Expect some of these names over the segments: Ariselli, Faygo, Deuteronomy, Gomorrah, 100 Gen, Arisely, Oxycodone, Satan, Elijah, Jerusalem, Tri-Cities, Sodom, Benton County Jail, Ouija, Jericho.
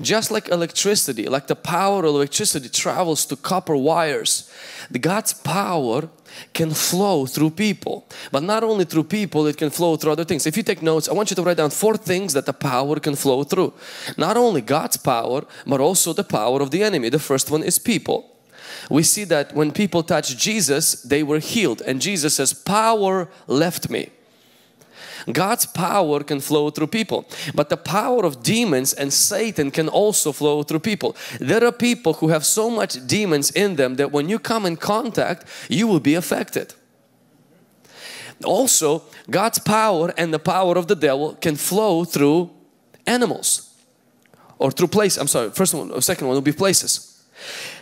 Just like electricity, like the power of electricity travels to copper wires, God's power can flow through people. But not only through people, it can flow through other things. If you take notes, I want you to write down 4 things that the power can flow through. Not only God's power, but also the power of the enemy. The first one is people. We see that when people touched Jesus, they were healed. And Jesus says, "Power left me." God's power can flow through people, but the power of demons and Satan can also flow through people. There are people who have so much demons in them that when you come in contact, you will be affected. Also, God's power and the power of the devil can flow through animals or through places. I'm sorry, first one, second one will be places.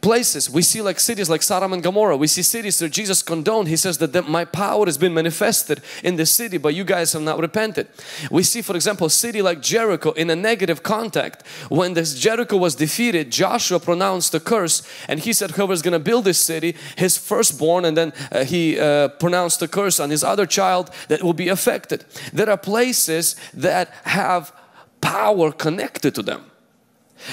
Places, we see like cities like Sodom and Gomorrah. We see cities that Jesus condoned. He says that my power has been manifested in the city, but you guys have not repented. We see, for example, a city like Jericho in a negative context. When this Jericho was defeated, Joshua pronounced a curse, and he said whoever's going to build this city, his firstborn, and then he pronounced a curse on his other child that will be affected. There are places that have power connected to them.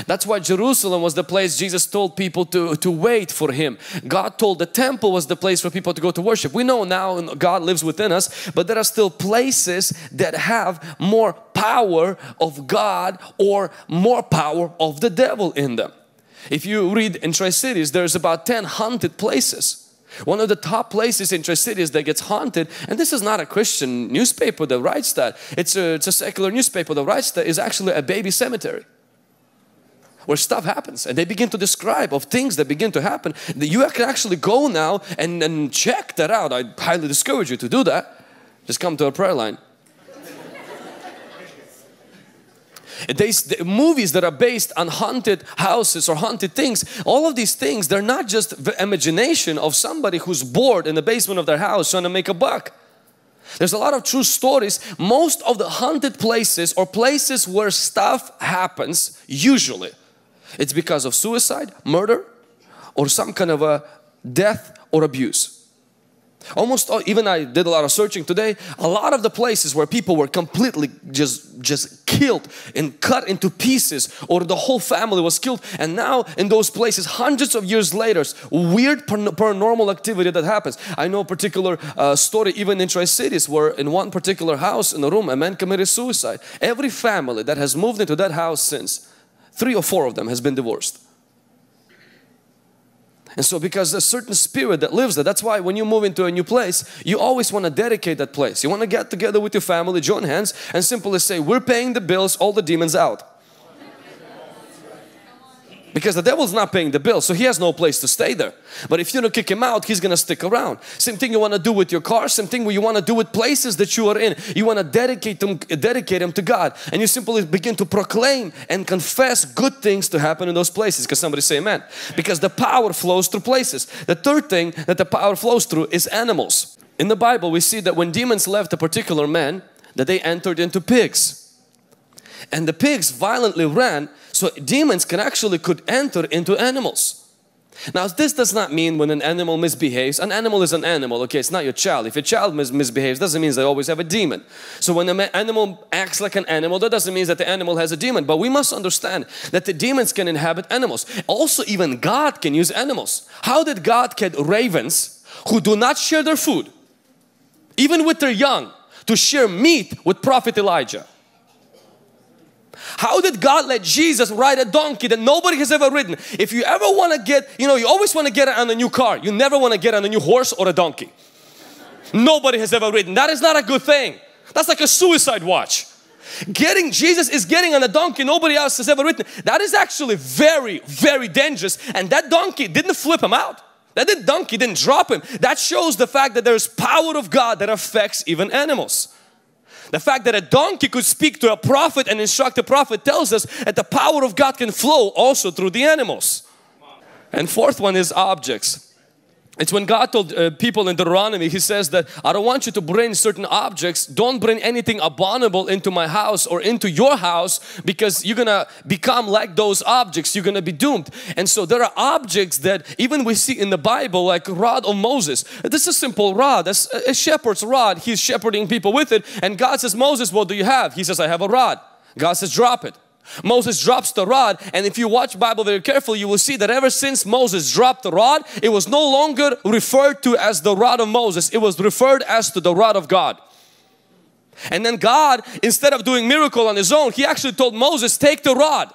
That's why Jerusalem was the place Jesus told people to wait for Him. God told the temple was the place for people to go to worship. We know now God lives within us, but there are still places that have more power of God or more power of the devil in them. If you read in Tri-Cities, there's about 10 haunted places. One of the top places in Tri-Cities that gets haunted, and this is not a Christian newspaper that writes that. It's a secular newspaper that writes that, is actually a baby cemetery, where stuff happens, and they begin to describe of things that begin to happen. You can actually go now and check that out. I highly discourage you to do that. Just come to a prayer line. The movies that are based on haunted houses or haunted things, all of these things, they're not just the imagination of somebody who's bored in the basement of their house trying to make a buck. There's a lot of true stories. Most of the haunted places or places where stuff happens, usually it's because of suicide, murder, or some kind of a death or abuse. Almost all, even I did a lot of searching today, a lot of the places where people were completely just killed and cut into pieces, or the whole family was killed, and now in those places hundreds of years later, weird paranormal activity that happens. I know a particular story even in Tri-Cities where in one particular house in a room a man committed suicide. Every family that has moved into that house since, 3 or 4 of them has been divorced. And so because there's a certain spirit that lives there, that's why when you move into a new place, you always want to dedicate that place. You want to get together with your family, join hands, and simply say, we're paying the bills, all the demons out. Because the devil's not paying the bills, so he has no place to stay there. But if you don't kick him out, he's going to stick around. Same thing you want to do with your car, same thing you want to do with places that you are in. You want to dedicate them to God. And you simply begin to proclaim and confess good things to happen in those places. Because somebody say amen. Because the power flows through places. The third thing that the power flows through is animals. In the Bible, we see that when demons left a particular man, that they entered into pigs. And the pigs violently ran, so demons could enter into animals. Now this does not mean when an animal misbehaves, an animal is an animal, okay, it's not your child. If your child misbehaves, doesn't mean they always have a demon. So when an animal acts like an animal, that doesn't mean that the animal has a demon. But we must understand that the demons can inhabit animals. Also even God can use animals. How did God get ravens who do not share their food, even with their young, to share meat with Prophet Elijah? How did God let Jesus ride a donkey that nobody has ever ridden? If you ever want to get, you know, you always want to get on a new car. You never want to get on a new horse or a donkey. Nobody has ever ridden. That is not a good thing. That's like a suicide watch. Jesus is getting on a donkey nobody else has ever ridden. That is actually very, very dangerous. And that donkey didn't flip him out. That donkey didn't drop him. That shows the fact that there is power of God that affects even animals. The fact that a donkey could speak to a prophet and instruct a prophet tells us that the power of God can flow also through the animals. And fourth one is objects. It's when God told people in Deuteronomy, He says that I don't want you to bring certain objects. Don't bring anything abominable into my house or into your house, because you're going to become like those objects. You're going to be doomed. And so there are objects that even we see in the Bible, like rod of Moses. This is a simple rod. That's a shepherd's rod. He's shepherding people with it. And God says, Moses, what do you have? He says, I have a rod. God says, drop it. Moses drops the rod, and if you watch the Bible very carefully, you will see that ever since Moses dropped the rod, it was no longer referred to as the rod of Moses. It was referred as to the rod of God. And then God, instead of doing miracle on His own, He actually told Moses, take the rod.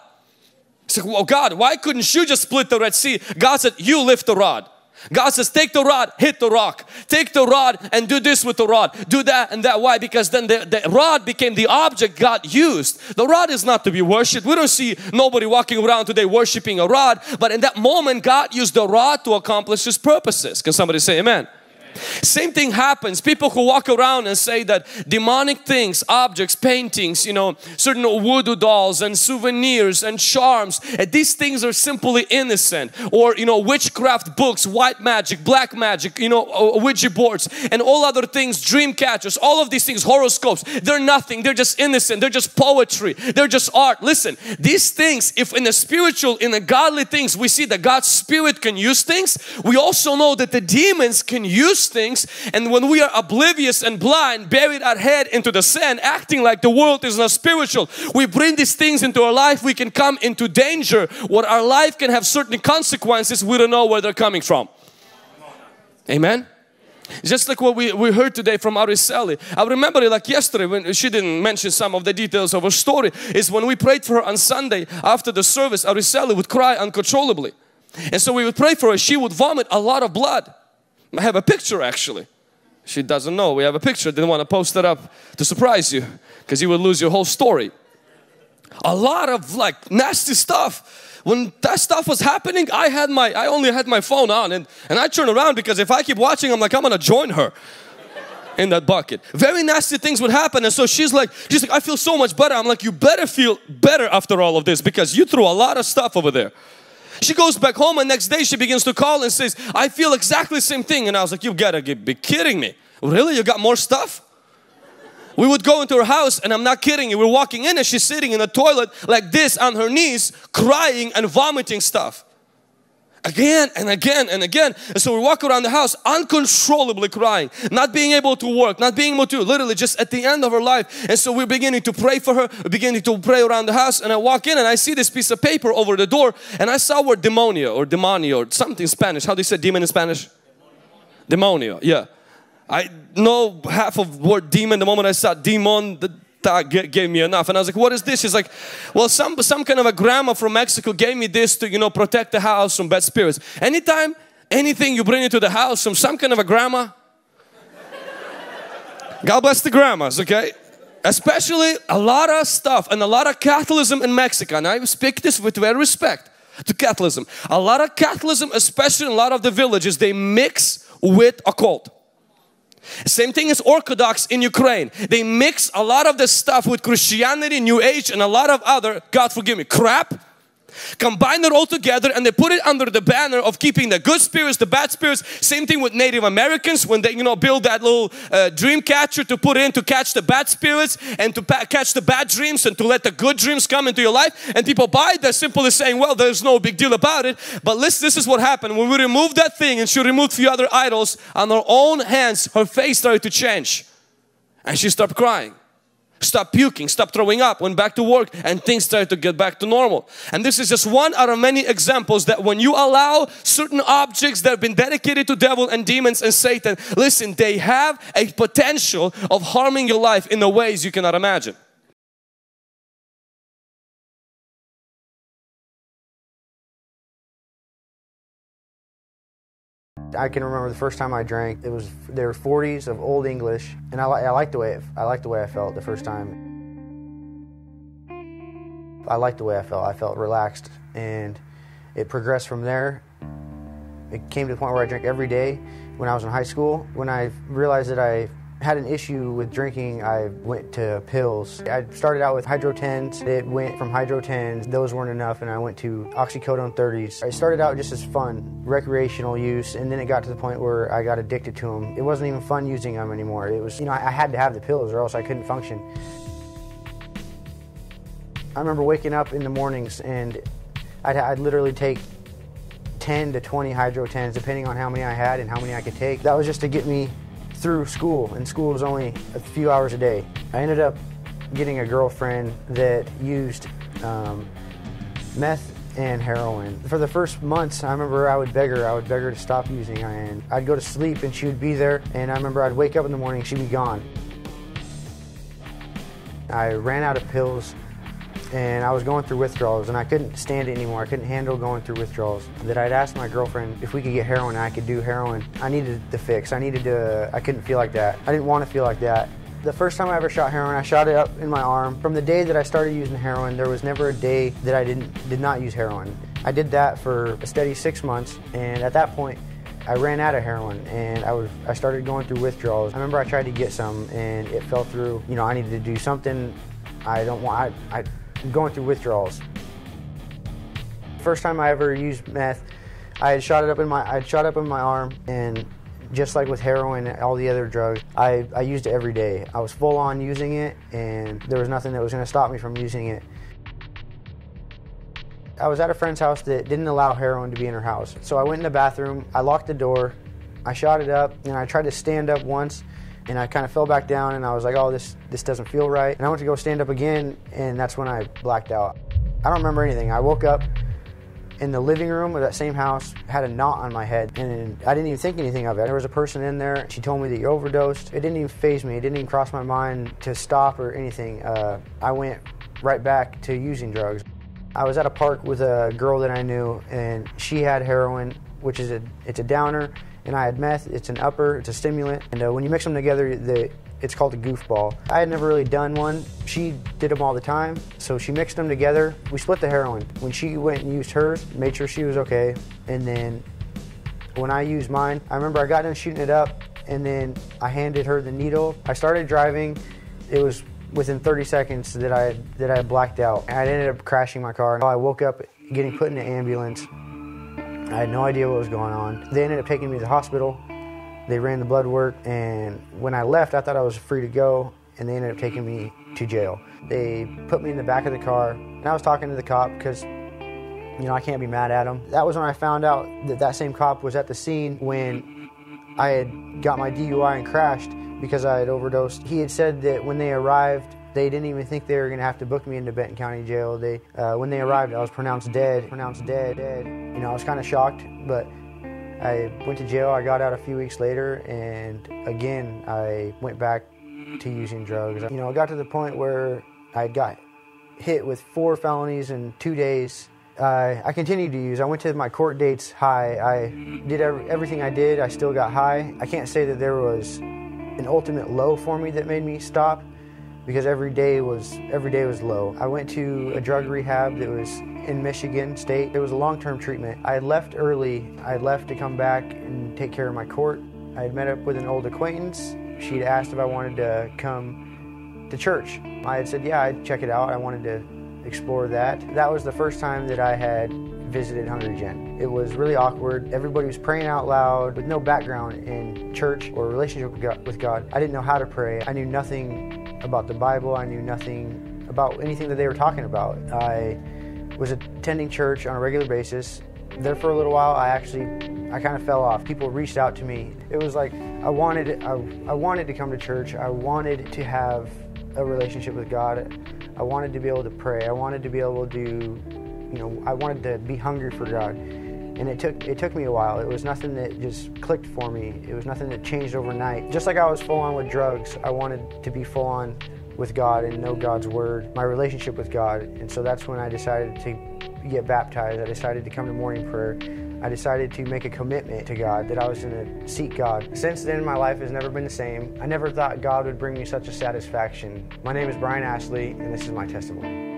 He said, well, God, why couldn't you just split the Red Sea? God said, you lift the rod. God says, take the rod, hit the rock. Take the rod and do this with the rod. Do that and that. Why? Because then the rod became the object God used. The rod is not to be worshipped. We don't see nobody walking around today worshipping a rod. But in that moment, God used the rod to accomplish His purposes. Can somebody say amen? Same thing happens. People who walk around and say that demonic things, objects, paintings, you know, certain voodoo dolls and souvenirs and charms, and these things are simply innocent. Or, you know, witchcraft books, white magic, black magic, you know, Ouija boards and all other things, dream catchers, all of these things, horoscopes, they're nothing. They're just innocent. They're just poetry. They're just art. Listen, these things, if in the spiritual, in the godly things, we see that God's Spirit can use things, we also know that the demons can use things. And when we are oblivious and blind, buried our head into the sand, acting like the world is not spiritual, we bring these things into our life. We can come into danger where our life can have certain consequences. We don't know where they're coming from. Amen. Just like what we heard today from Ariselli. I remember it like yesterday when she didn't mention some of the details of her story. Is when we prayed for her on Sunday after the service, Ariselli would cry uncontrollably, and so we would pray for her. She would vomit a lot of blood. I have a picture actually. She doesn't know we have a picture. Didn't want to post it up to surprise you, because you would lose your whole story. A lot of like nasty stuff. When that stuff was happening, I only had my phone on, and I turned around, because if I keep watching, I'm like, I'm gonna join her in that bucket. Very nasty things would happen. And so she's like, I feel so much better. I'm like, you better feel better after all of this, because you threw a lot of stuff over there. She goes back home, and next day she begins to call and says, I feel exactly the same thing. And I was like, you gotta be kidding me. Really? You got more stuff? We would go into her house, and I'm not kidding you, we're walking in and she's sitting in the toilet like this on her knees, crying and vomiting stuff. Again and again and again. And so we walk around the house uncontrollably crying, not being able to work, not being able to, literally just at the end of her life. And so we're beginning to pray for her, beginning to pray around the house. And I walk in and I see this piece of paper over the door, and I saw where demonio or something in Spanish. How do you say demon in Spanish? Demonio, yeah. I know half of word demon. The moment I saw demon, gave me enough, and I was like, what is this? She's like, well, some kind of a grandma from Mexico gave me this to, you know, protect the house from bad spirits. Anytime anything you bring into the house from some kind of a grandma, God bless the grandmas, okay? Especially a lot of stuff and a lot of Catholicism in Mexico, and I speak this with very respect to Catholicism. A lot of Catholicism, especially in a lot of the villages, they mix with occult. Same thing as Orthodox in Ukraine. They mix a lot of this stuff with Christianity, New Age, and a lot of other, God forgive me, crap. Combine it all together, and they put it under the banner of keeping the good spirits, the bad spirits. Same thing with Native Americans when they, you know, build that little dream catcher to put in to catch the bad spirits and to catch the bad dreams and to let the good dreams come into your life. And people buy that, simply saying, well, there's no big deal about it. But listen, this is what happened. When we removed that thing, and she removed a few other idols on her own hands, her face started to change, and she stopped crying. Stopped puking, stopped throwing up, went back to work, and things started to get back to normal. And this is just one out of many examples that when you allow certain objects that have been dedicated to devil and demons and Satan, listen, they have a potential of harming your life in the ways you cannot imagine. I can remember the first time I drank. It was their 40s of Old English, and I liked the way I felt the first time. I liked the way I felt. I felt relaxed, and it progressed from there. It came to the point where I drank every day when I was in high school. When I realized that I had an issue with drinking, I went to pills. I started out with Hydro 10s. It went from Hydro 10s, those weren't enough, and I went to Oxycodone 30s. I started out just as fun, recreational use, and then it got to the point where I got addicted to them. It wasn't even fun using them anymore. It was, you know, I had to have the pills or else I couldn't function. I remember waking up in the mornings, and I'd literally take 10 to 20 Hydro 10s, depending on how many I had and how many I could take. That was just to get me through school, and school was only a few hours a day. I ended up getting a girlfriend that used meth and heroin. For the first months, I remember I would beg her to stop using, and I'd go to sleep and she would be there, and I remember I'd wake up in the morning, she'd be gone. I ran out of pills and I was going through withdrawals and I couldn't stand it anymore. I couldn't handle going through withdrawals. That I'd asked my girlfriend if we could get heroin and I could do heroin. I needed the fix. I couldn't feel like that. I didn't want to feel like that. The first time I ever shot heroin, I shot it up in my arm. From the day that I started using heroin, there was never a day that I did not use heroin. I did that for a steady 6 months, and at that point, I ran out of heroin, and I started going through withdrawals. I remember I tried to get some, and it fell through. You know, I needed to do something. I'm going through withdrawals. First time I ever used meth, I had shot it up in my arm, and just like with heroin and all the other drugs, I used it every day. I was full on using it, and there was nothing that was gonna stop me from using it. I was at a friend's house that didn't allow heroin to be in her house. So I went in the bathroom, I locked the door, I shot it up, and I tried to stand up once, and I kind of fell back down, and I was like, oh, this doesn't feel right. And I went to go stand up again, and that's when I blacked out. I don't remember anything. I woke up in the living room of that same house, had a knot on my head, and I didn't even think anything of it. There was a person in there. She told me that you overdosed. It didn't even faze me. It didn't even cross my mind to stop or anything. I went right back to using drugs. I was at a park with a girl that I knew, and she had heroin, which is it's a downer, and I had meth. It's an upper. It's a stimulant, and when you mix them together, it's called a goofball. I had never really done one. She did them all the time, so she mixed them together. We split the heroin. When she went and used hers, made sure she was okay, and then when I used mine, I remember I got done shooting it up, and then I handed her the needle. I started driving. It was within 30 seconds that I blacked out. I ended up crashing my car. I woke up getting put in an ambulance. I had no idea what was going on. They ended up taking me to the hospital. They ran the blood work, and when I left, I thought I was free to go, and they ended up taking me to jail. They put me in the back of the car, and I was talking to the cop because, you know, I can't be mad at him. That was when I found out that that same cop was at the scene when I had got my DUI and crashed because I had overdosed. He had said that when they arrived, they didn't even think they were going to have to book me into Benton County Jail. When they arrived, I was pronounced dead. You know, I was kind of shocked, but I went to jail. I got out a few weeks later, and again, I went back to using drugs. You know, I got to the point where I got hit with 4 felonies in 2 days. I continued to use. I went to my court dates high. I did everything I did. I still got high. I can't say that there was an ultimate low for me that made me stop, because every day was low. I went to a drug rehab that was in Michigan State. It was a long-term treatment. I had left early. I left to come back and take care of my court. I had met up with an old acquaintance. She'd asked if I wanted to come to church. I had said, yeah, I'd check it out. I wanted to explore that. That was the first time that I had visited 100 Gen. It was really awkward. Everybody was praying out loud with no background in church or relationship with God. I didn't know how to pray. I knew nothing about the Bible. I knew nothing about anything that they were talking about. I was attending church on a regular basis. There for a little while, I kind of fell off. People reached out to me. It was like I wanted to come to church. I wanted to have a relationship with God. I wanted to be able to pray. I wanted to be able to, you know, I wanted to be hungry for God. And it took me a while. It was nothing that just clicked for me. It was nothing that changed overnight. Just like I was full on with drugs, I wanted to be full on with God and know God's word, my relationship with God. And so that's when I decided to get baptized. I decided to come to morning prayer. I decided to make a commitment to God that I was going to seek God. Since then, my life has never been the same. I never thought God would bring me such a satisfaction. My name is Brian Arisely, and this is my testimony.